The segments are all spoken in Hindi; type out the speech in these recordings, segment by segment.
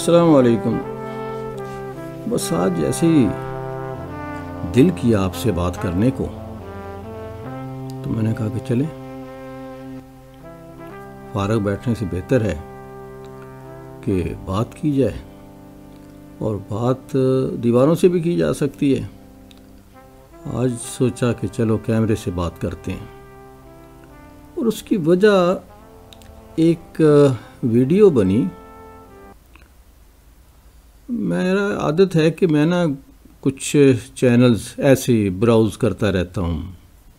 अस्सलामुअलैकुम। बस आज जैसे ही दिल किया आपसे बात करने को, तो मैंने कहा कि चलें, फारग बैठने से बेहतर है कि बात की जाए। और बात दीवारों से भी की जा सकती है। आज सोचा कि चलो कैमरे से बात करते हैं। और उसकी वजह एक वीडियो बनी। मेरा आदत है कि मैं ना कुछ चैनल्स ऐसे ब्राउज़ करता रहता हूँ,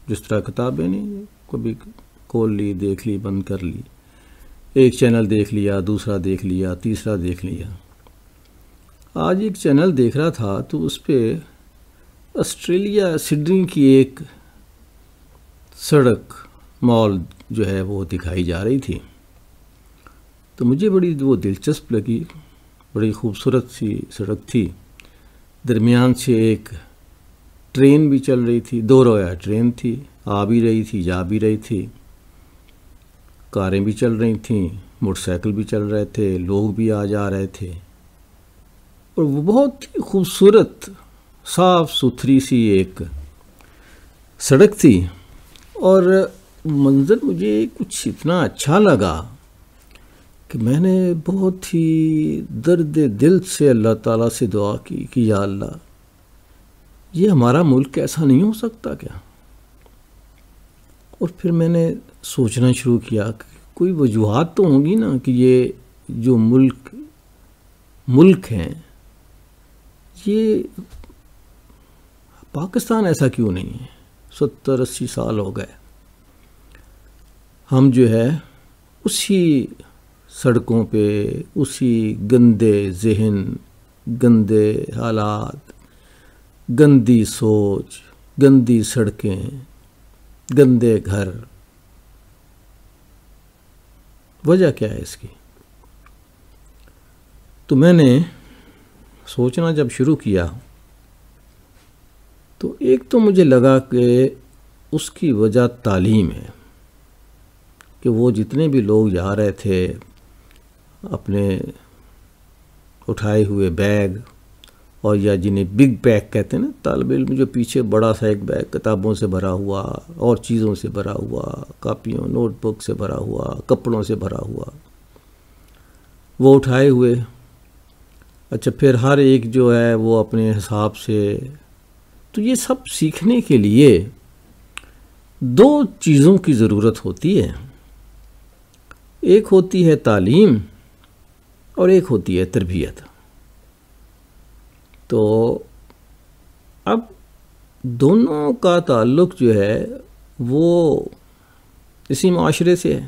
जिस तरह किताबें नहीं, कभी खोल ली, देख ली, बंद कर ली, एक चैनल देख लिया, दूसरा देख लिया, तीसरा देख लिया। आज एक चैनल देख रहा था तो उस पर ऑस्ट्रेलिया सिडनी की एक सड़क मॉल जो है वो दिखाई जा रही थी। तो मुझे बड़ी वो दिलचस्प लगी, बड़ी खूबसूरत सी सड़क थी। दरमियान से एक ट्रेन भी चल रही थी, दो रोया ट्रेन थी, आ भी रही थी, जा भी रही थी। कारें भी चल रही थीं, मोटरसाइकिल भी चल रहे थे, लोग भी आ जा रहे थे। और वो बहुत ही खूबसूरत साफ सुथरी सी एक सड़क थी। और मंज़र मुझे कुछ इतना अच्छा लगा कि मैंने बहुत ही दर्द दिल से अल्लाह ताला से दुआ की कि या अल्लाह, ये हमारा मुल्क ऐसा नहीं हो सकता क्या। और फिर मैंने सोचना शुरू किया कि कोई वजूहात तो होंगी ना कि ये जो मुल्क हैं, ये पाकिस्तान ऐसा क्यों नहीं है। 70-80 साल हो गए हम जो है उसी सड़कों पे, उसी गंदे जहन, गंदे हालात, गंदी सोच, गंदी सड़कें, गंदे घर। वजह क्या है इसकी? तो मैंने सोचना जब शुरू किया तो एक तो मुझे लगा कि उसकी वजह तालीम है, कि वो जितने भी लोग जा रहे थे अपने उठाए हुए बैग, और या जिन्हें बिग बैग कहते हैं ना, तालिब इल्म जो पीछे बड़ा सा एक बैग किताबों से भरा हुआ, और चीज़ों से भरा हुआ, कापियों, नोटबुक से भरा हुआ, कपड़ों से भरा हुआ, वो उठाए हुए। अच्छा, फिर हर एक जो है वो अपने हिसाब से। तो ये सब सीखने के लिए दो चीज़ों की ज़रूरत होती है, एक होती है तालीम और एक होती है तरबियत। तो अब दोनों का ताल्लुक़ जो है वो इसी माशरे से है।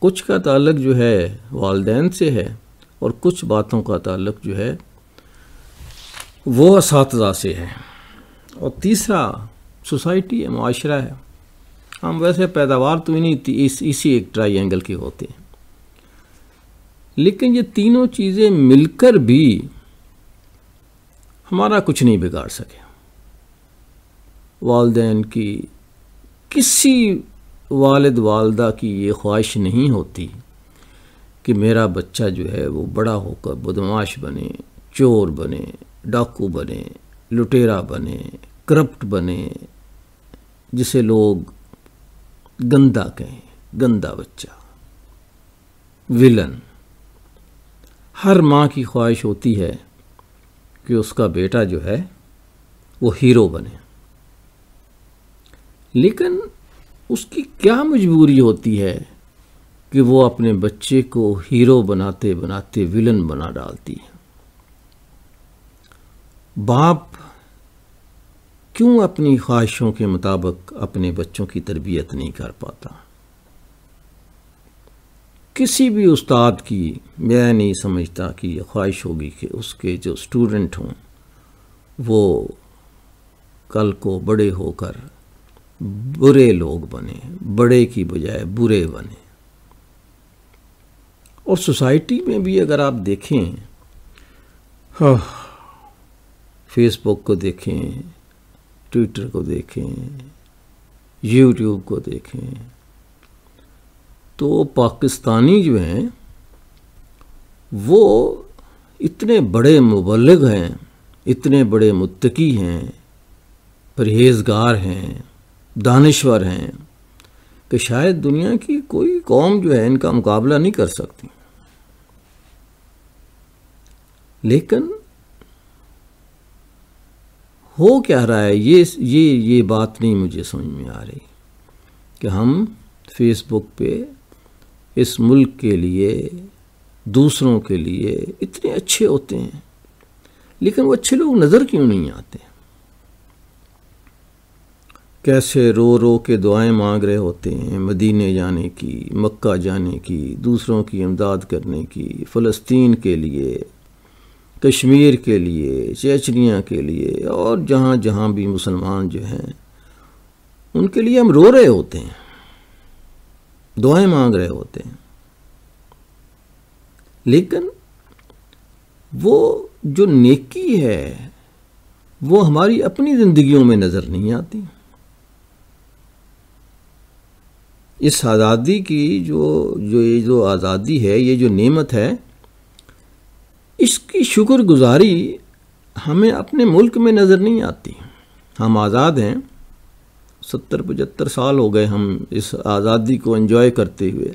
कुछ का ताल्लुक़ जो है वालदैन से है, और कुछ बातों का ताल्लुक़ जो है वो असातिज़ा से है, और तीसरा सोसाइटी है, माशरा है। हम वैसे पैदावार तो इन्हीं इसी एक ट्राइंगल की होते हैं, लेकिन ये तीनों चीज़ें मिलकर भी हमारा कुछ नहीं बिगाड़ सके। वालदैन की, किसी वालिद वालदा की ये ख्वाहिश नहीं होती कि मेरा बच्चा जो है वो बड़ा होकर बदमाश बने, चोर बने, डाकू बने, लुटेरा बने, करप्ट बने, जिसे लोग गंदा कहें, गंदा बच्चा, विलन। हर माँ की ख्वाहिश होती है कि उसका बेटा जो है वो हीरो बने, लेकिन उसकी क्या मजबूरी होती है कि वो अपने बच्चे को हीरो बनाते बनाते विलन बना डालती है। बाप क्यों अपनी ख्वाहिशों के मुताबिक अपने बच्चों की तरबियत नहीं कर पाता? किसी भी उस्ताद की मैं नहीं समझता कि ये ख्वाहिश होगी कि उसके जो स्टूडेंट हों वो कल को बड़े होकर बुरे लोग बने, बड़े की बजाय बुरे बने। और सोसाइटी में भी अगर आप देखें, हाँ, फेसबुक को देखें, ट्विटर को देखें, यूट्यूब को देखें, तो पाकिस्तानी जो हैं वो इतने बड़े मुबल्लिग हैं, इतने बड़े मुत्तकी हैं, परहेजगार हैं, दानिश्वर हैं कि शायद दुनिया की कोई कौम जो है इनका मुकाबला नहीं कर सकती। लेकिन हो क्या रहा है, ये बात नहीं मुझे समझ में आ रही कि हम फेसबुक पे इस मुल्क के लिए, दूसरों के लिए इतने अच्छे होते हैं, लेकिन वो अच्छे लोग नज़र क्यों नहीं आते? कैसे रो रो के दुआएं मांग रहे होते हैं मदीने जाने की, मक्का जाने की, दूसरों की इमदाद करने की, फ़लस्तीन के लिए, कश्मीर के लिए, चेचनिया के लिए, और जहाँ जहाँ भी मुसलमान जो हैं उनके लिए हम रो रहे होते हैं, दुआएं मांग रहे होते हैं। लेकिन वो जो नेकी है वो हमारी अपनी ज़िंदगियों में नज़र नहीं आती। इस आज़ादी की जो आज़ादी है, ये जो नेमत है, इसकी शुक्रगुजारी हमें अपने मुल्क में नज़र नहीं आती। हम आज़ाद हैं, 70-75 साल हो गए हम इस आज़ादी को एंजॉय करते हुए,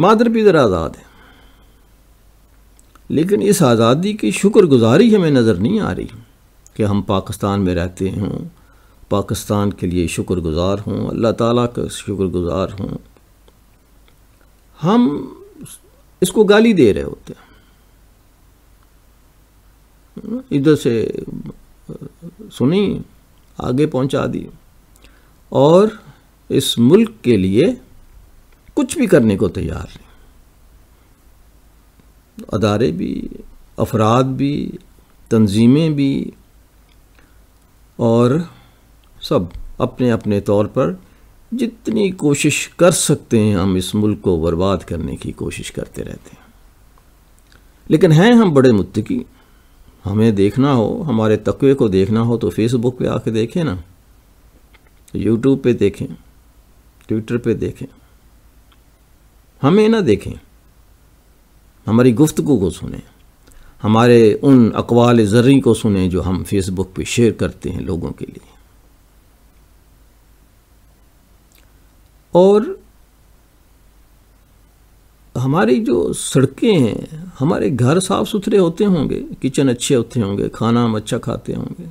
मादर पिदर आज़ाद है, लेकिन इस आज़ादी की शुक्रगुजारी हमें नज़र नहीं आ रही कि हम पाकिस्तान में रहते हों, पाकिस्तान के लिए शुक्रगुजार हों, अल्लाह ताला का शुक्रगुजार हों। हम इसको गाली दे रहे होते हैं, इधर से सुनी आगे पहुंचा दी, और इस मुल्क के लिए कुछ भी करने को तैयार नहीं। अदारे भी, अफराद भी, तंजीमें भी, और सब अपने अपने तौर पर जितनी कोशिश कर सकते हैं हम इस मुल्क को बर्बाद करने की कोशिश करते रहते हैं। लेकिन हैं हम बड़े मुत्तकी। हमें देखना हो, हमारे तकवे को देखना हो तो फेसबुक पे आके देखें ना, यूट्यूब पे देखें, ट्विटर पे देखें, हमें ना देखें, हमारी गुफ्तगू को सुने, हमारे उन अकवाल ज़र्री को सुने जो हम फेसबुक पे शेयर करते हैं लोगों के लिए। और हमारी जो सड़कें हैं, हमारे घर साफ़ सुथरे होते होंगे, किचन अच्छे होते होंगे, खाना हम अच्छा खाते होंगे,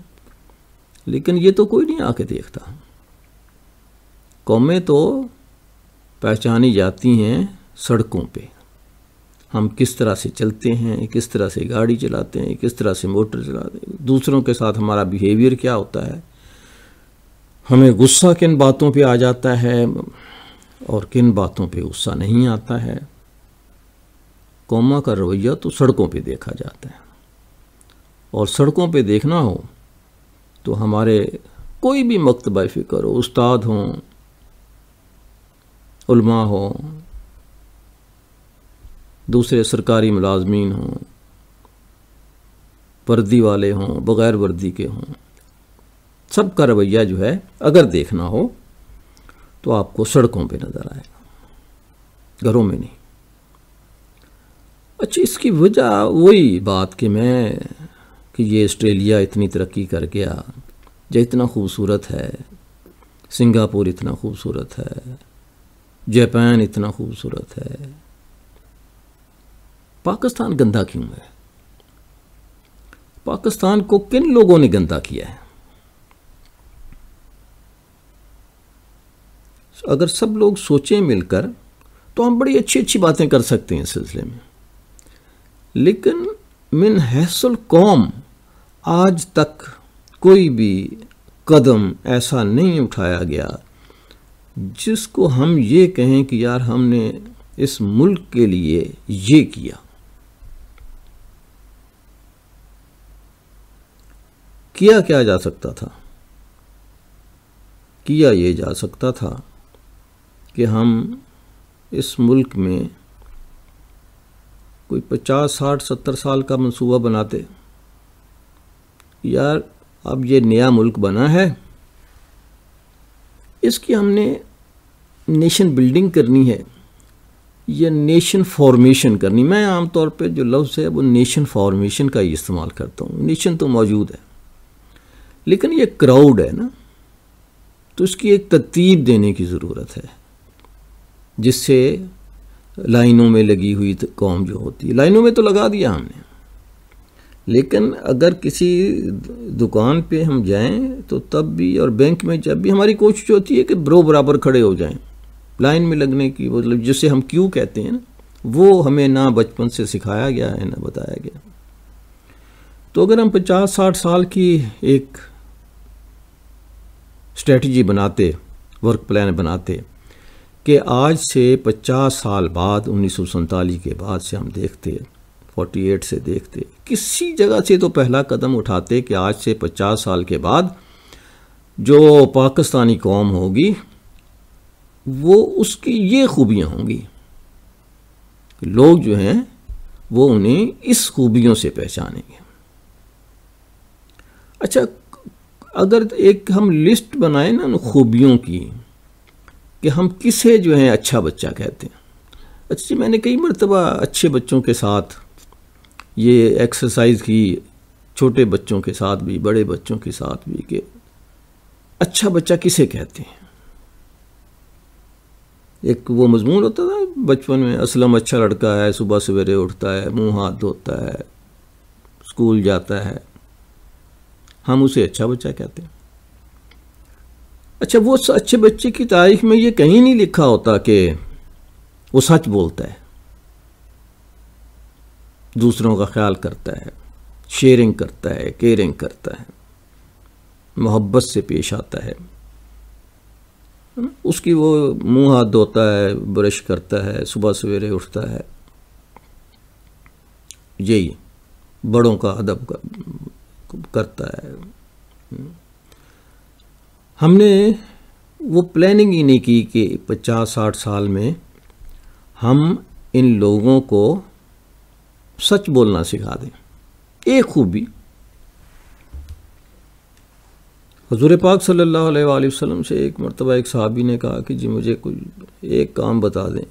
लेकिन ये तो कोई नहीं आके देखता। कौमें तो पहचानी जाती हैं सड़कों पे, हम किस तरह से चलते हैं, किस तरह से गाड़ी चलाते हैं, किस तरह से मोटर चलाते हैं, दूसरों के साथ हमारा बिहेवियर क्या होता है, हमें गुस्सा किन बातों पे आ जाता है और किन बातों पे गुस्सा नहीं आता है। कौमा का रवैया तो सड़कों पे देखा जाता है, और सड़कों पे देखना हो तो हमारे कोई भी मकतबा फ़िक्र हो, उस्ताद हों, उल्मा हो, दूसरे सरकारी मुलाजमीन हों, वर्दी वाले हों, बग़ैर वर्दी के हों, सब का रवैया जो है अगर देखना हो तो आपको सड़कों पे नज़र आएगा, घरों में नहीं। अच्छा, इसकी वजह वही बात कि ये ऑस्ट्रेलिया इतनी तरक्की कर गया, जो इतना खूबसूरत है, सिंगापुर इतना खूबसूरत है, जापान इतना खूबसूरत है, पाकिस्तान गंदा क्यों है? पाकिस्तान को किन लोगों ने गंदा किया है? अगर सब लोग सोचें मिलकर तो हम बड़ी अच्छी अच्छी बातें कर सकते हैं इस सिलसिले में, लेकिन मिन हैसल कौम आज तक कोई भी कदम ऐसा नहीं उठाया गया जिसको हम ये कहें कि यार हमने इस मुल्क के लिए ये किया। किया क्या जा सकता था? किया ये जा सकता था कि हम इस मुल्क में कोई 50-60-70 साल का मंसूबा बनाते, यार अब ये नया मुल्क बना है, इसकी हमने नेशन बिल्डिंग करनी है या नेशन फॉर्मेशन करनी। मैं आमतौर पर जो लफ्ज़ है वो नेशन फॉर्मेशन का ही इस्तेमाल करता हूँ। नेशन तो मौजूद है लेकिन ये क्राउड है ना, तो इसकी एक तरतीब देने की ज़रूरत है जिससे लाइनों में लगी हुई तो कौम जो होती है, लाइनों में तो लगा दिया हमने, लेकिन अगर किसी दुकान पे हम जाएं तो तब भी और बैंक में जब भी हमारी कोशिश होती है कि बरो बराबर खड़े हो जाएं। लाइन में लगने की मतलब जिसे हम क्यों कहते हैं ना, वो हमें ना बचपन से सिखाया गया है ना बताया गया। तो अगर हम 50-60 साल की एक स्ट्रेटजी बनाते, वर्क प्लान बनाते कि आज से 50 साल बाद 1947 के बाद से हम देखते, 48 से देखते, किसी जगह से तो पहला कदम उठाते कि आज से 50 साल के बाद जो पाकिस्तानी कौम होगी वो उसकी ये खूबियाँ होंगी, लोग जो हैं वो उन्हें इस खूबियों से पहचानेंगे। अच्छा, अगर एक हम लिस्ट बनाए ना उन खूबियों की कि हम किसे जो है अच्छा बच्चा कहते हैं। अच्छा जी, मैंने कई मरतबा अच्छे बच्चों के साथ ये एक्सरसाइज की, छोटे बच्चों के साथ भी बड़े बच्चों के साथ भी, कि अच्छा बच्चा किसे कहते हैं। एक वो मजमून होता था बचपन में, असलम अच्छा लड़का है, सुबह सवेरे उठता है, मुंह हाथ धोता है, स्कूल जाता है, हम उसे अच्छा बच्चा कहते हैं। अच्छा, वो अच्छे बच्चे की तारीख में ये कहीं नहीं लिखा होता कि वो सच बोलता है, दूसरों का ख्याल करता है, शेयरिंग करता है, केयरिंग करता है, मोहब्बत से पेश आता है। उसकी वो मुंह हाथ धोता है, ब्रश करता है, सुबह सवेरे उठता है, यही बड़ों का अदब करता है। हमने वो प्लानिंग ही नहीं की कि 50-60 साल में हम इन लोगों को सच बोलना सिखा दें। एक खूबी हुज़ूर पाक सल्लल्लाहु अलैहि वसल्लम से एक मरतबा एक सहाबी ने कहा कि जी मुझे कुछ एक काम बता दें,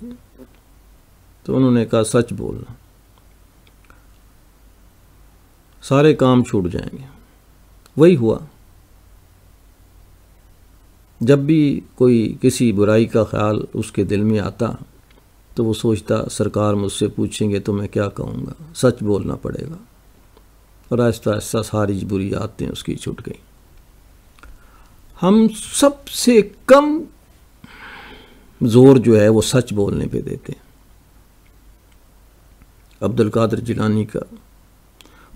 तो उन्होंने कहा सच बोलना, सारे काम छूट जाएंगे। वही हुआ, जब भी कोई किसी बुराई का ख्याल उसके दिल में आता तो वो सोचता सरकार मुझसे पूछेंगे तो मैं क्या कहूँगा, सच बोलना पड़ेगा, और आहिस्ता आहिस्ता सारी बुरी आदतें उसकी छूट गई। हम सबसे कम जोर जो है वो सच बोलने पे देते हैं। अब्दुल कादिर जिलानी का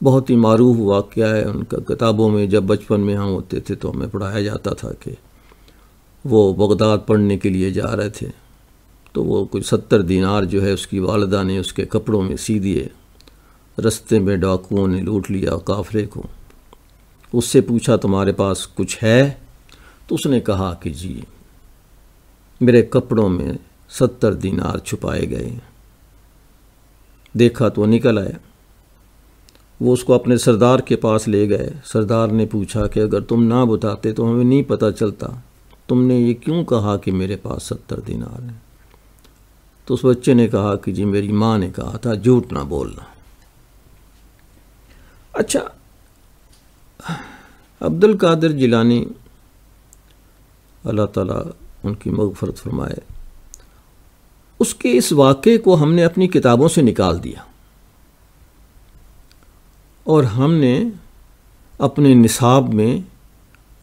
बहुत ही मारूफ वाक़या है, उनका किताबों में जब बचपन में हम होते थे तो हमें पढ़ाया जाता था कि वो बगदाद पढ़ने के लिए जा रहे थे, तो वो कुछ 70 दिनार जो है उसकी वालदा ने उसके कपड़ों में सी दिए, रस्ते में डाकुओं ने लूट लिया काफ़िले को। उससे पूछा तुम्हारे पास कुछ है, तो उसने कहा कि जी मेरे कपड़ों में 70 दिनार छुपाए गए। देखा तो निकल आया, वो उसको अपने सरदार के पास ले गए। सरदार ने पूछा कि अगर तुम ना बताते तो हमें नहीं पता चलता, तुमने ये क्यों कहा कि मेरे पास 70 दिनार हैं। तो उस बच्चे ने कहा कि जी मेरी माँ ने कहा था झूठ ना बोलना। अच्छा, अब्दुल कादिर जिलानी अल्लाह ताला उनकी मग़फ़रत फरमाए, उसके इस वाक़े को हमने अपनी किताबों से निकाल दिया और हमने अपने निसाब में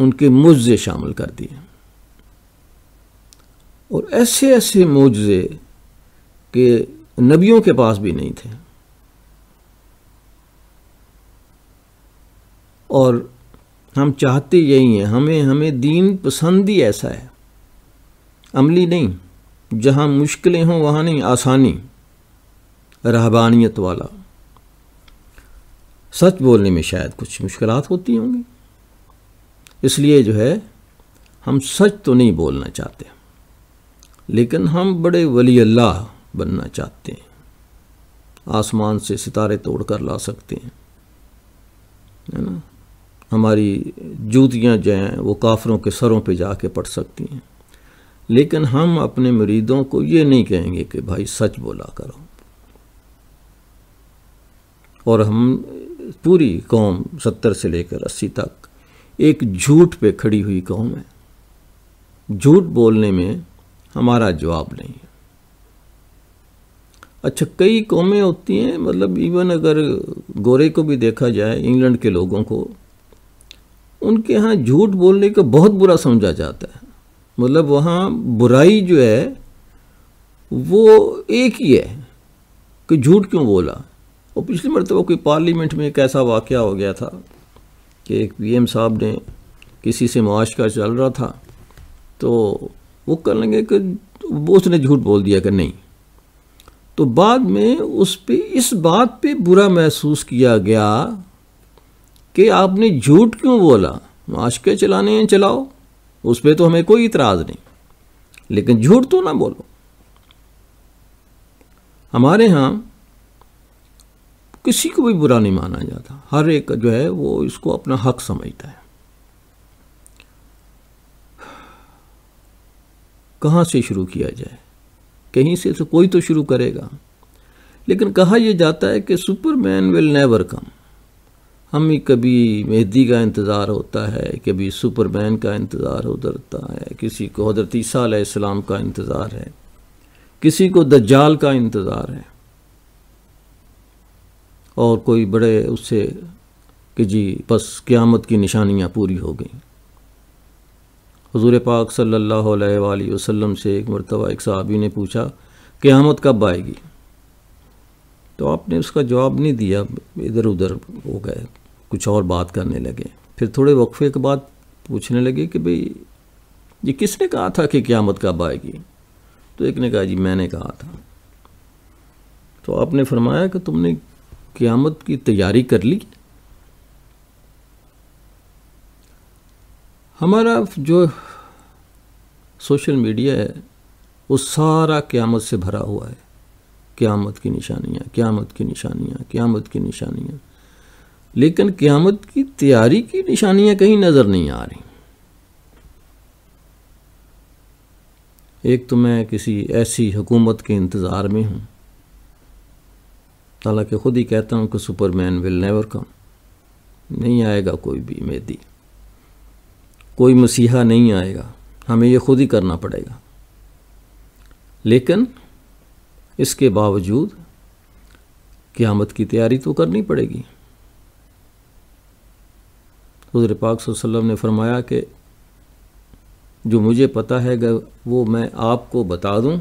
उनके मुजज़े शामिल कर दिए, और ऐसे ऐसे मुजज़े के नबियों के पास भी नहीं थे। और हम चाहते यही हैं, हमें दीन पसंद ही ऐसा है, अमली नहीं, जहाँ मुश्किलें हों वहाँ नहीं, आसानी, रहबानियत वाला। सच बोलने में शायद कुछ मुश्किलात होती होंगी, इसलिए जो है हम सच तो नहीं बोलना चाहते, लेकिन हम बड़े वली अल्लाह बनना चाहते हैं, आसमान से सितारे तोड़ कर ला सकते हैं, है ना। हमारी जूतियाँ जो हैं वो काफरों के सरों पे जाके पड़ सकती हैं, लेकिन हम अपने मुरीदों को ये नहीं कहेंगे कि भाई सच बोला करो। और हम पूरी कौम 70 से लेकर 80 तक एक झूठ पे खड़ी हुई कौम है। झूठ बोलने में हमारा जवाब नहीं है। अच्छा, कई कौमें होती हैं, मतलब इवन अगर गोरे को भी देखा जाए, इंग्लैंड के लोगों को, उनके यहाँ झूठ बोलने का बहुत बुरा समझा जाता है। मतलब वहाँ बुराई जो है वो एक ही है कि झूठ क्यों बोला। और पिछली मरतबा कोई पार्लियामेंट में एक ऐसा वाक़या हो गया था कि एक पीएम साहब ने किसी से मुआशका चल रहा था, तो वो कर लेंगे कि वो उसने झूठ बोल दिया कि नहीं, तो बाद में उस पर इस बात पे बुरा महसूस किया गया कि आपने झूठ क्यों बोला। मुआशके चलाने हैं चलाओ, उस पर तो हमें कोई इतराज़ नहीं, लेकिन झूठ तो ना बोलो। हमारे यहाँ किसी को भी बुरा नहीं माना जाता, हर एक जो है वो इसको अपना हक समझता है। कहाँ से शुरू किया जाए? कहीं से तो कोई तो शुरू करेगा। लेकिन कहा यह जाता है कि सुपरमैन विल नेवर कम। हमें कभी मेहदी का इंतज़ार होता है, कभी सुपरमैन का इंतज़ार होता है, किसी को हज़रत ईसा अलैहिस्सलाम का इंतज़ार है, किसी को दज्जाल का इंतज़ार है, और कोई बड़े उससे कि जी बस क़यामत की निशानियाँ पूरी हो गई। हुज़ूर पाक सल्लल्लाहु अलैहि वसल्लम से एक मरतबा एक सहाबी ने पूछा क़यामत कब आएगी, तो आपने उसका जवाब नहीं दिया, इधर उधर हो गए, कुछ और बात करने लगे। फिर थोड़े वक्फे के बाद पूछने लगे कि भाई ये किसने कहा था कि क़यामत कब आएगी, तो एक ने कहा जी मैंने कहा था। तो आपने फरमाया कि तुमने क़यामत की तैयारी कर ली? हमारा जो सोशल मीडिया है वो सारा क़यामत से भरा हुआ है। क़यामत की निशानियाँ, क़यामत की निशानियाँ, क़यामत की निशानियाँ, लेकिन क़यामत की तैयारी की निशानियाँ कहीं नज़र नहीं आ रही। एक तो मैं किसी ऐसी हुकूमत के इंतज़ार में हूँ, हालांकि ख़ुद ही कहता हूँ कि सुपरमैन विल नेवर कम, नहीं आएगा कोई भी मेहदी, कोई मसीहा नहीं आएगा, हमें यह खुद ही करना पड़ेगा। लेकिन इसके बावजूद क़यामत की तैयारी तो करनी पड़ेगी। हुज़ूर पाक सल्लल्लाहु अलैहि वसल्लम ने फरमाया कि जो मुझे पता है वो मैं आपको बता दूं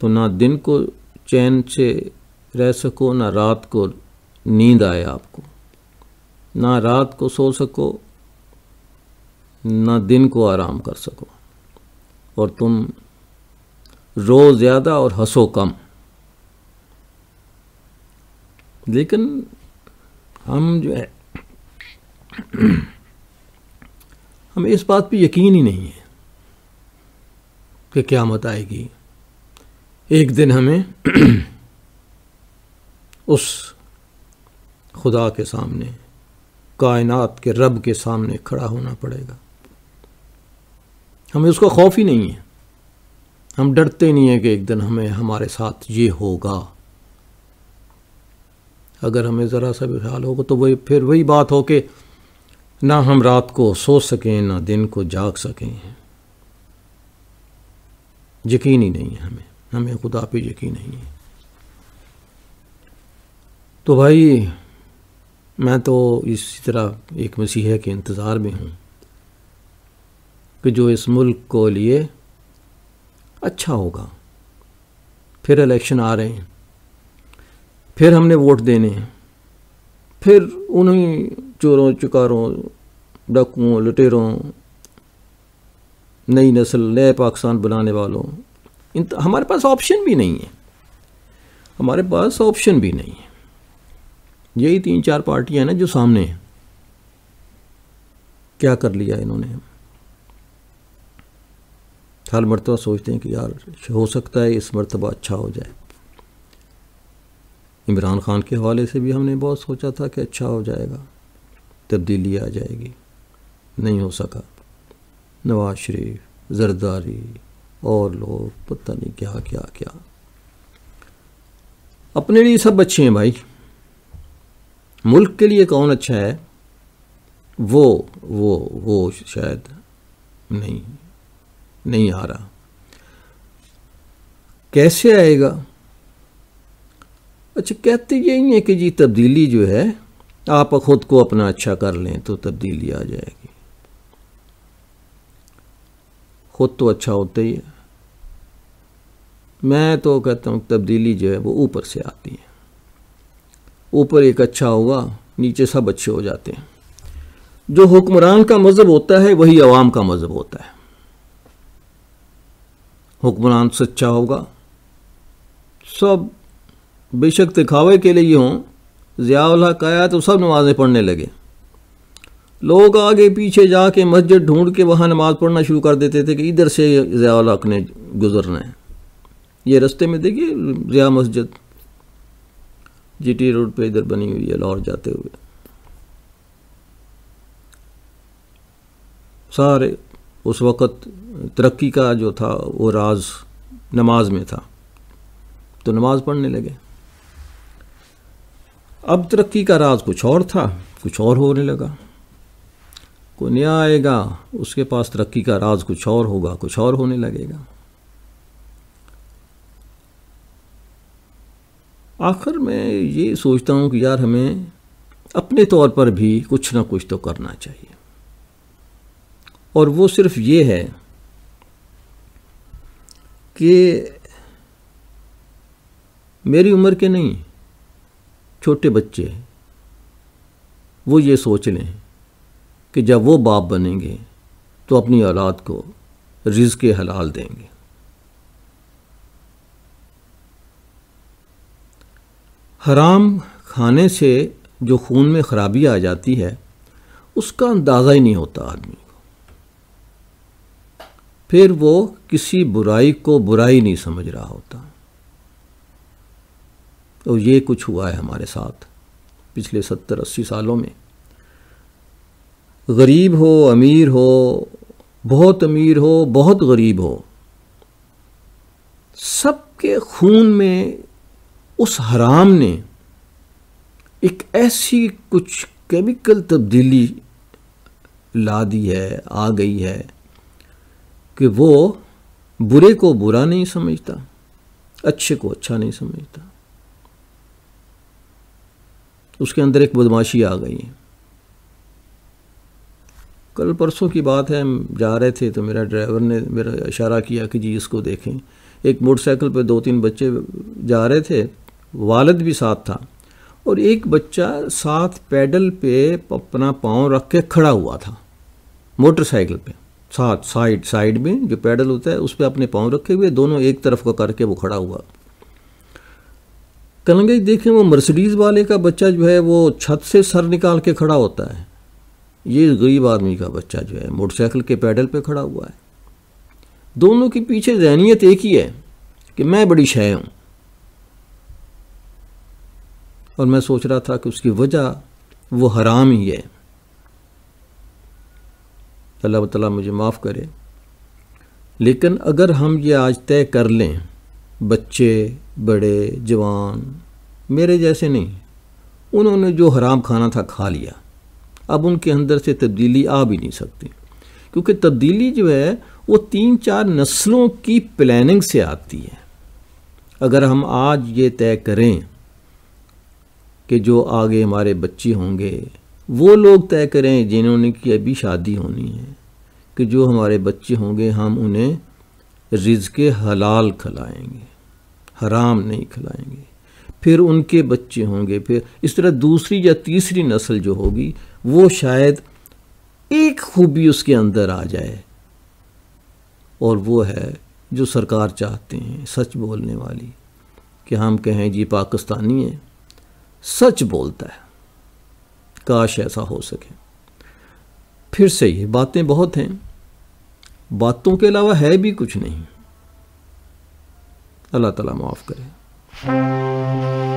तो ना दिन को चैन से रह सको, ना रात को नींद आए आपको, ना रात को सो सको, ना दिन को आराम कर सको, और तुम रो ज़्यादा और हंसो कम। लेकिन हम जो है हमें इस बात पे यकीन ही नहीं है कि क़यामत आएगी। एक दिन हमें उस खुदा के सामने, कायनात के रब के सामने खड़ा होना पड़ेगा। हमें उसका खौफ ही नहीं है, हम डरते नहीं हैं कि एक दिन हमें हमारे साथ ये होगा। अगर हमें ज़रा सा भी ख्याल होगा तो वही फिर वही बात हो कि ना हम रात को सो सकें, ना दिन को जाग सकें। यकीन ही नहीं है हमें, हमें खुदा पे यकीन नहीं है। तो भाई मैं तो इसी तरह एक मसीहा के इंतज़ार में हूँ कि जो इस मुल्क को लिए अच्छा होगा। फिर इलेक्शन आ रहे हैं, फिर हमने वोट देने हैं, फिर उन्हीं चोरों चुकारों, डाकुओं, लुटेरों, नई नस्ल, नए पाकिस्तान बनाने वालों, हमारे पास ऑप्शन भी नहीं है, हमारे पास ऑप्शन भी नहीं है। यही 3-4 पार्टियां हैं ना जो सामने हैं। क्या कर लिया इन्होंने? हर मरतबा सोचते हैं कि यार हो सकता है इस मरतबा अच्छा हो जाए। इमरान खान के हवाले से भी हमने बहुत सोचा था कि अच्छा हो जाएगा, तब्दीली आ जाएगी, नहीं हो सका। नवाज शरीफ, जरदारी और लोग पता नहीं क्या क्या क्या। अपने लिए सब अच्छे हैं भाई, मुल्क के लिए कौन अच्छा है वो शायद नहीं आ रहा। कैसे आएगा? अच्छा, कहते यही है कि जी तब्दीली जो है, आप खुद को अपना अच्छा कर लें तो तब्दीली आ जाएगी। खुद तो अच्छा होता ही है। मैं तो कहता हूँ तब्दीली जो है वो ऊपर से आती है। ऊपर एक अच्छा होगा, नीचे सब अच्छे हो जाते हैं। जो हुक्मरान का मज़हब होता है वही अवाम का मज़हब होता है। हुक्मरान सच्चा होगा, सब बेशक दिखावे के लिए हों। ज़ियाउल हक आया तो सब नमाज़ें पढ़ने लगे, लोग आगे पीछे जाके मस्जिद ढूंढ के वहाँ नमाज़ पढ़ना शुरू कर देते थे कि इधर से ज़ियाउल हक ने गुजरना है। ये रास्ते में देखिए ज़िया मस्जिद GT रोड पे इधर बनी हुई है, लाहौर जाते हुए। सारे उस वक़्त तरक्की का जो था वो राज नमाज में था, तो नमाज पढ़ने लगे। अब तरक्की का राज कुछ और था, कुछ और होने लगा। कोई नया आएगा, उसके पास तरक्की का राज कुछ और होगा, कुछ और होने लगेगा। आखिर मैं ये सोचता हूँ कि यार हमें अपने तौर पर भी कुछ ना कुछ तो करना चाहिए, और वो सिर्फ ये है कि मेरी उम्र के नहीं, छोटे बच्चे वो ये सोच लें कि जब वो बाप बनेंगे तो अपनी औलाद को रिज़्क़ हलाल देंगे। हराम खाने से जो खून में ख़राबी आ जाती है उसका अंदाज़ा ही नहीं होता आदमी को, फिर वो किसी बुराई को बुराई नहीं समझ रहा होता। तो ये कुछ हुआ है हमारे साथ पिछले 70-80 सालों में। गरीब हो, अमीर हो, बहुत अमीर हो, बहुत गरीब हो, सबके खून में उस हराम ने एक ऐसी कुछ केमिकल तब्दीली ला दी है, आ गई है कि वो बुरे को बुरा नहीं समझता, अच्छे को अच्छा नहीं समझता। उसके अंदर एक बदमाशी आ गई है। कल परसों की बात है, हम जा रहे थे तो मेरा ड्राइवर ने मेरा इशारा किया कि जी इसको देखें। एक मोटरसाइकिल पर 2-3 बच्चे जा रहे थे, वालिद भी साथ था, और एक बच्चा साथ पैडल पे अपना पाँव रख के खड़ा हुआ था मोटरसाइकिल पे, साथ साइड में जो पैडल होता है उस पर अपने पाँव रखे हुए, दोनों एक तरफ का करके वो खड़ा हुआ। कलंगे देखें वो मर्सिडीज़ वाले का बच्चा जो है वो छत से सर निकाल के खड़ा होता है, ये गरीब आदमी का बच्चा जो है मोटरसाइकिल के पैडल पे खड़ा हुआ है। दोनों के पीछे ज़हनियत एक ही है कि मैं बड़ी शय हूँ। और मैं सोच रहा था कि उसकी वजह वो हराम ही है। अल्लाह ताला मुझे माफ़ करे, लेकिन अगर हम ये आज तय कर लें, बच्चे, बड़े, जवान, मेरे जैसे नहीं, उन्होंने जो हराम खाना था खा लिया, अब उनके अंदर से तब्दीली आ भी नहीं सकती, क्योंकि तब्दीली जो है वो 3-4 नस्लों की प्लानिंग से आती है। अगर हम आज ये तय करें कि जो आगे हमारे बच्चे होंगे वो लोग तय करें जिन्होंने की अभी शादी होनी है, कि जो हमारे बच्चे होंगे हम उन्हें रिज़्क़े हलाल खिलाएंगे, हराम नहीं खिलाएंगे। फिर उनके बच्चे होंगे, फिर इस तरह दूसरी या तीसरी नस्ल जो होगी वो शायद एक खूबी उसके अंदर आ जाए, और वो है जो सरकार चाहते हैं, सच बोलने वाली, कि हम कहें जी पाकिस्तानी है, सच बोलता है। काश ऐसा हो सके। फिर से ये बातें बहुत हैं, बातों के अलावा है भी कुछ नहीं। अल्लाह ताला माफ़ करे।